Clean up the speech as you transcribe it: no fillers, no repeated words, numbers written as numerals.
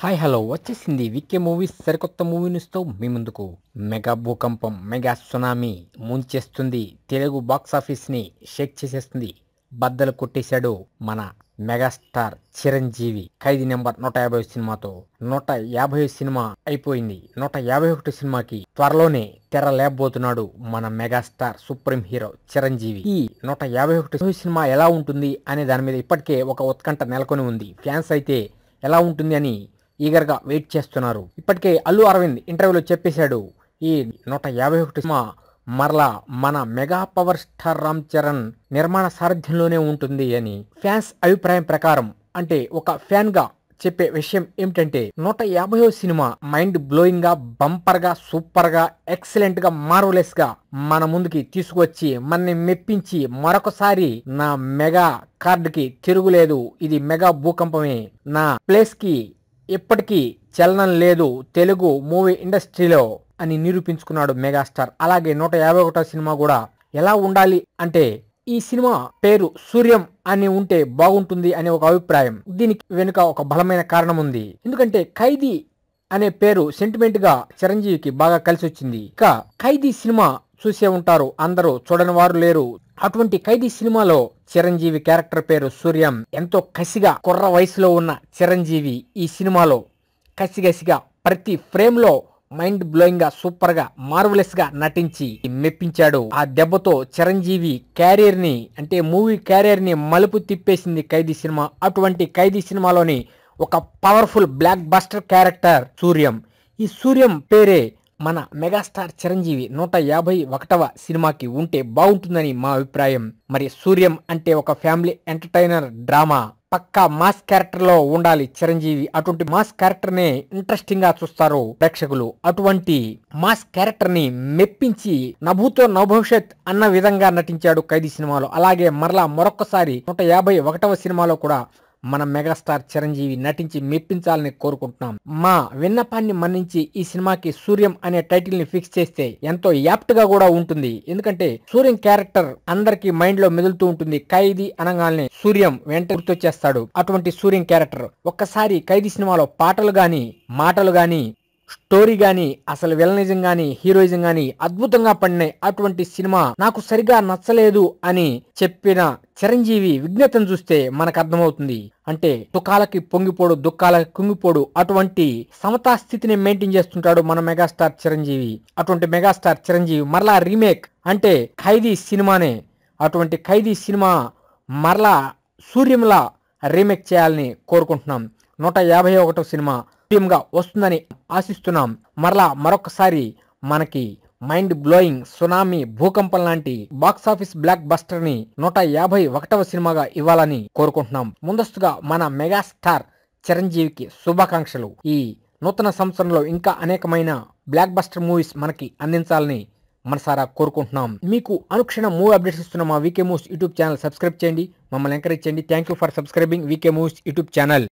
Hi hello, వచ్చేసింది VK movies సరికొత్త movie న్యూస్తో మీ ముందుకు. మెగా భూకంపం, మెగా సునామీ ముంచేస్తుంది, తెలుగు బాక్సాఫీస్ని షేక్ చేసేస్తుంది, బద్దలు కొట్టేశాడు మన మెగాస్టార్ చిరంజీవి. ఖైదీ నెంబర్ 150 సినిమాతో 150 సినిమా అయిపోయింది. 151 సినిమాకి త్వరలోనే తెర లేకపోతున్నాడు మన మెగాస్టార్ సుప్రీం హీరో చిరంజీవి. ఈ 151 సినిమా ఎలా ఉంటుంది అనే దాని మీద ఇప్పటికే ఒక ఉత్కంఠ నెలకొని ఉంది. ఫ్యాన్స్ అయితే ఎలా ఉంటుంది అని ఈగర్గా వెయిట్ చేస్తున్నారు. ఇప్పటికే అల్లు అరవింద్ ఇంటర్వ్యూలో చెప్పేశాడు, ఈ 151 సినిమా మరలా మన mega power star Ram Charan నిర్మాణ సారథ్యంలోనే ఉంటుంది అని ఫ్యాన్స్ అభిప్రాయం ప్రకారం. అంటే ఒక ఫ్యాన్ గా చెప్పే విషయం ఏమిటంటే, 150 సినిమా మైండ్ బ్లోయింగ్ గా, బంపర్ గా, సూపర్ గా, ఎక్సలెంట్ గా, మార్వలెస్ గా మన ముందుకి తీసుకొచ్చి మనని మెప్పించి మరొకసారి నా మెగా కార్డ్ కి తిరుగులేదు, ఇది మెగా భూకంపమే, నా ప్లేస్ కి ఇప్పటికీ చలనం లేదు తెలుగు మూవీ ఇండస్ట్రీలో అని నిరూపించుకున్నాడు మెగాస్టార్. అలాగే 151 సినిమా కూడా ఎలా ఉండాలి అంటే, ఈ సినిమా పేరు సూర్యం అని ఉంటే బాగుంటుంది అనే ఒక అభిప్రాయం. దీనికి వెనుక ఒక బలమైన కారణం ఉంది. ఎందుకంటే ఖైదీ అనే పేరు సెంటిమెంట్ గా చిరంజీవికి బాగా కలిసి వచ్చింది. ఇక ఖైదీ సినిమా చూసే ఉంటారు అందరూ, చూడని వారు లేరు. అటువంటి ఖైదీ సినిమాలో చిరంజీవి క్యారెక్టర్ పేరు సూర్యం. ఎంతో కసిగా కుర్ర వయసులో ఉన్న చిరంజీవి ఈ సినిమాలో కసిగసిగా ప్రతి ఫ్రేమ్ లో మైండ్ బ్లోయింగ్ గా, సూపర్ గా, మార్వలెస్ గా నటించి మెప్పించాడు. ఆ దెబ్బతో చిరంజీవి క్యారియర్ ని, అంటే మూవీ క్యారియర్ ని మలుపు తిప్పేసింది ఖైదీ సినిమా. అటువంటి ఖైదీ సినిమాలోని ఒక powerful blockbuster character Suryam. ఈ సూర్యం పేరే మన మెగాస్టార్ చిరంజీవి 151వ సినిమాకి ఉంటే బాగుంటుందని మా అభిప్రాయం. మరి సూర్యం అంటే ఒక ఫ్యామిలీ ఎంటర్టైనర్ డ్రామా, పక్కా మాస్ క్యారెక్టర్ లో ఉండాలి చిరంజీవి. అటువంటి మాస్ క్యారెక్టర్ నే ఇంట్రెస్టింగ్ గా చూస్తారు ప్రేక్షకులు. అటువంటి మాస్ క్యారెక్టర్ ని మెప్పించి నభూతో నభవిష్యత్ అన్న విధంగా నటించాడు ఖైదీ సినిమాలో. అలాగే మరలా మరొకసారి 151వ సినిమాలో కూడా మన మెగాస్టార్ చిరంజీవి నటించి మెప్పించాలని కోరుకుంటున్నాం. మా విన్నపాన్ని మన్నించి ఈ సినిమాకి సూర్యం అనే టైటిల్ ని ఫిక్స్ చేస్తే ఎంతో యాప్ట్ గా కూడా ఉంటుంది. ఎందుకంటే సూర్యం క్యారెక్టర్ అందరికి మైండ్ లో మెదులుతూ ఉంటుంది. ఖైదీ అనగానే సూర్యం వెంట గుర్తొచ్చేస్తాడు. అటువంటి సూర్యం క్యారెక్టర్ ఒక్కసారి ఖైదీ సినిమాలో పాటలు గాని, మాటలు గాని, స్టోరీ గాని, అసలు విలనిజం గాని, హీరోయిజం గాని అద్భుతంగా పడినాయి. అటువంటి సినిమా నాకు సరిగా నచ్చలేదు అని చెప్పిన చిరంజీవి విజ్ఞతను చూస్తే మనకు అర్థమవుతుంది. అంటే దుఃఖాలకి పొంగిపోడు, దుఃఖాలకి కుంగిపోడు, అటువంటి సమతా స్థితిని మెయింటైన్ చేస్తుంటాడు మన మెగాస్టార్ చిరంజీవి. అటువంటి మెగాస్టార్ చిరంజీవి మరలా రీమేక్ అంటే ఖైదీ సినిమానే. అటువంటి ఖైదీ సినిమా మరలా సూర్యంలా రీమేక్ చేయాలని కోరుకుంటున్నాం. 151వ సినిమా గా వస్తుందని ఆశిస్తున్నాం. మరలా మరొకసారి మనకి మైండ్ బ్లోయింగ్ సునామీ, భూకంపం లాంటి బాక్సాఫీస్ బ్లాక్ బస్టర్ ని 151వ సినిమాగా ఇవ్వాలని కోరుకుంటున్నాం. ముందస్తుగా మన మెగాస్టార్ చిరంజీవికి శుభాకాంక్షలు. ఈ నూతన సంవత్సరంలో ఇంకా అనేకమైన బ్లాక్ బస్టర్ మూవీస్ మనకి అందించాలని మనసారా కోరుకుంటున్నాం. మీకు అనుక్షణ మూవీ అప్డేట్స్ ఇస్తున్న మా VK movies YouTube channel subscribe చేయండి, మమ్మల్ని ఎంకరేజ్ చేయండి. Thank you for subscribing VK movies YouTube channel.